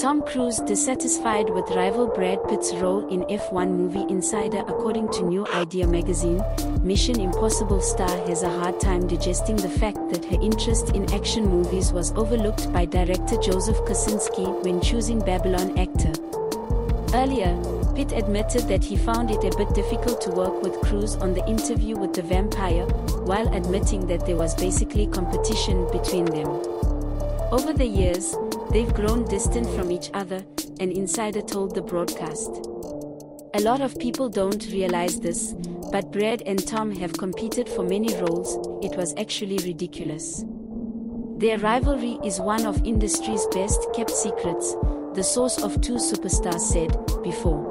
Tom Cruise dissatisfied with rival Brad Pitt's role in F1 movie Insider. According to New Idea Magazine, Mission Impossible star has a hard time digesting the fact that her interest in action movies was overlooked by director Joseph Kosinski when choosing Babylon actor. Earlier, Pitt admitted that he found it a bit difficult to work with Cruise on the Interview with the Vampire, while admitting that there was basically competition between them. Over the years, they've grown distant from each other, an insider told the broadcast. A lot of people don't realize this, but Brad and Tom have competed for many roles. It was actually ridiculous. Their rivalry is one of industry's best-kept secrets, the source of two superstars said, before.